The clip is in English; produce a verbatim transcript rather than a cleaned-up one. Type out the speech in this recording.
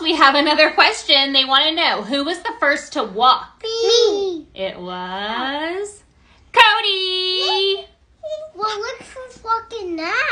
We have another question. They want to know, who was the first to walk? Me. It was Cody. Well, look who's walking now.